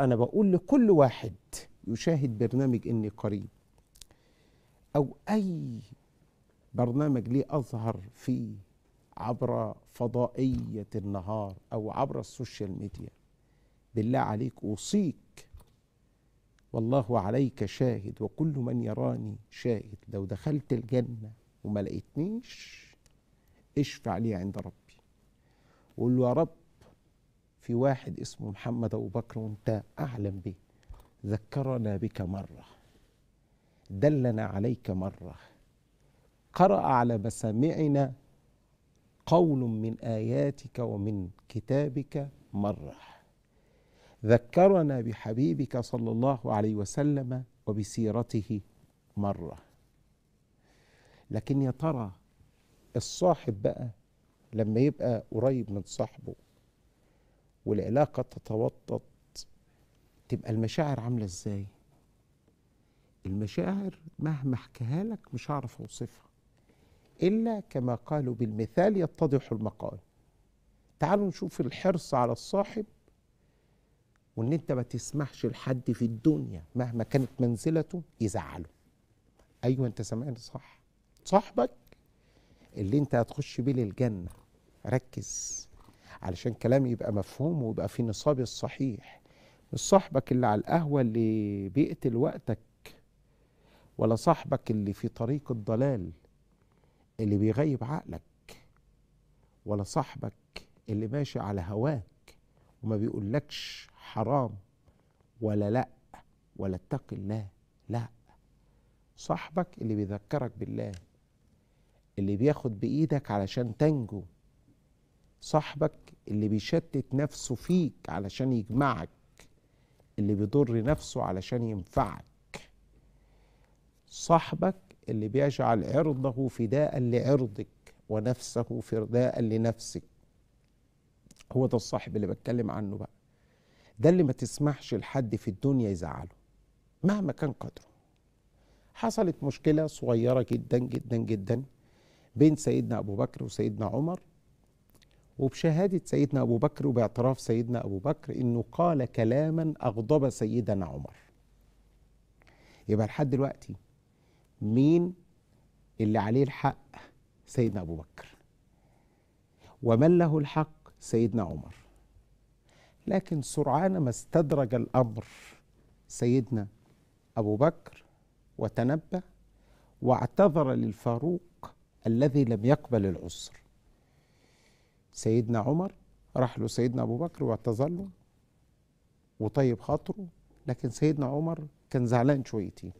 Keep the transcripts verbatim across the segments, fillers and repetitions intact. أنا بقول لكل واحد يشاهد برنامج إني قريب أو أي برنامج ليه أظهر فيه عبر فضائية النهار أو عبر السوشيال ميديا، بالله عليك أوصيك، والله عليك شاهد وكل من يراني شاهد، لو دخلت الجنة وما لقيتنيش اشفع لي عند ربي وقول له يا رب في واحد اسمه محمد أبو بكر وانت أعلم به، ذكرنا بك مرة، دلنا عليك مرة، قرأ على مسامعنا قول من آياتك ومن كتابك مرة، ذكرنا بحبيبك صلى الله عليه وسلم وبسيرته مرة. لكن يا ترى الصاحب بقى لما يبقى قريب من صاحبه والعلاقة تتوطد تبقى المشاعر عاملة ازاي؟ المشاعر مهما احكيها لك مش هعرف اوصفها إلا كما قالوا بالمثال يتضح المقال. تعالوا نشوف الحرص على الصاحب وإن أنت ما تسمحش لحد في الدنيا مهما كانت منزلته يزعله. أيوه أنت سامعني صح، صاحبك اللي أنت هتخش بيه للجنة، ركز علشان كلامي يبقى مفهوم ويبقى في نصابي الصحيح، مش صاحبك اللي على القهوة اللي بيقتل وقتك، ولا صاحبك اللي في طريق الضلال اللي بيغيب عقلك، ولا صاحبك اللي ماشي على هواك وما بيقولكش حرام ولا لأ ولا اتق الله، لأ، صاحبك اللي بيذكرك بالله، اللي بياخد بإيدك علشان تنجو، صاحبك اللي بيشتت نفسه فيك علشان يجمعك، اللي بيضر نفسه علشان ينفعك، صاحبك اللي بيجعل عرضه فداء لعرضك ونفسه فداء لنفسك. هو ده الصاحب اللي بتكلم عنه بقى، ده اللي ما تسمحش لحد في الدنيا يزعله مهما كان قدره. حصلت مشكلة صغيرة جدا جدا جدا بين سيدنا أبو بكر وسيدنا عمر، وبشهادة سيدنا أبو بكر وباعتراف سيدنا أبو بكر إنه قال كلاما أغضب سيدنا عمر. يبقى لحد دلوقتي مين اللي عليه الحق؟ سيدنا أبو بكر. ومن له الحق؟ سيدنا عمر. لكن سرعان ما استدرج الأمر سيدنا أبو بكر وتنبه واعتذر للفاروق الذي لم يقبل العذر. سيدنا عمر راح له سيدنا أبو بكر واعتذر له وطيب خاطره، لكن سيدنا عمر كان زعلان شويتين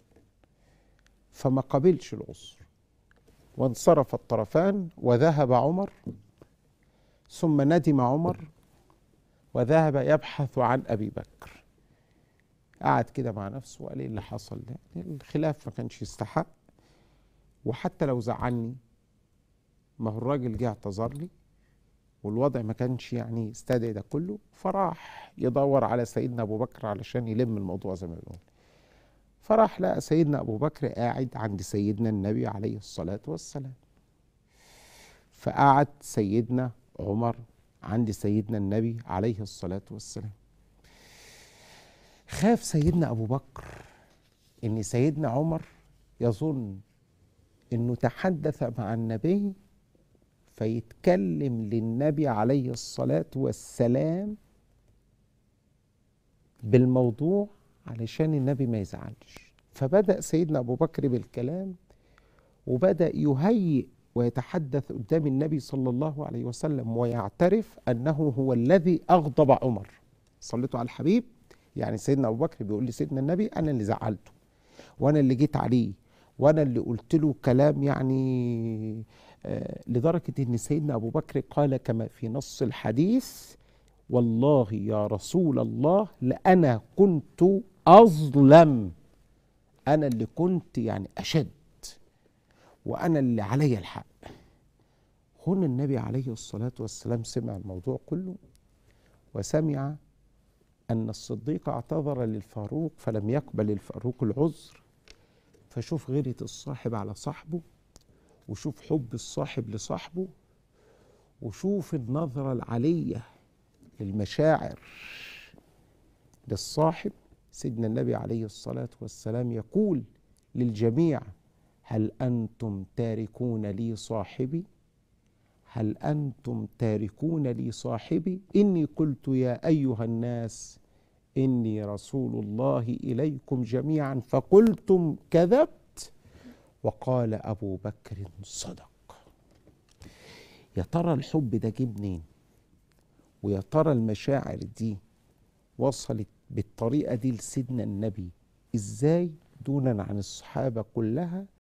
فما قبلش العذر، وانصرف الطرفان وذهب عمر، ثم ندم عمر وذهب يبحث عن أبي بكر. قعد كده مع نفسه وقال ايه اللي حصل ده؟ الخلاف ما كانش يستحق، وحتى لو زعلني ما هو الراجل جه اعتذر لي والوضع ما كانش يعني يستدعي ده كله. فراح يدور على سيدنا أبو بكر علشان يلم الموضوع زي ما بيقول. فراح لقى سيدنا أبو بكر قاعد عند سيدنا النبي عليه الصلاة والسلام، فقعد سيدنا عمر عند سيدنا النبي عليه الصلاة والسلام. خاف سيدنا أبو بكر إن سيدنا عمر يظن إنه تحدث مع النبي فيتكلم للنبي عليه الصلاة والسلام بالموضوع علشان النبي ما يزعلش. فبدأ سيدنا أبو بكر بالكلام وبدأ يهيئ ويتحدث قدام النبي صلى الله عليه وسلم ويعترف أنه هو الذي أغضب عمر. صليته على الحبيب، يعني سيدنا أبو بكر بيقول لسيدنا النبي أنا اللي زعلته وأنا اللي جيت عليه وأنا اللي قلت له كلام يعني آه لدرجة أن سيدنا أبو بكر قال كما في نص الحديث والله يا رسول الله لأنا كنت أظلم، أنا اللي كنت يعني أشد وأنا اللي علي الحق. هنا النبي عليه الصلاة والسلام سمع الموضوع كله وسمع أن الصديق اعتذر للفاروق فلم يقبل الفاروق العذر. فشوف غيرة الصاحب على صاحبه، وشوف حب الصاحب لصاحبه، وشوف النظرة العلية للمشاعر للصاحب، سيدنا النبي عليه الصلاة والسلام يقول للجميع: هل أنتم تاركون لي صاحبي؟ هل أنتم تاركون لي صاحبي؟ إني قلت يا أيها الناس إني رسول الله إليكم جميعا فقلتم كذبت وقال أبو بكر صدق. يا ترى الحب ده جه منين؟ ويا ترى المشاعر دي وصلت بالطريقة دي لسيدنا النبي إزاي دونا عن الصحابة كلها؟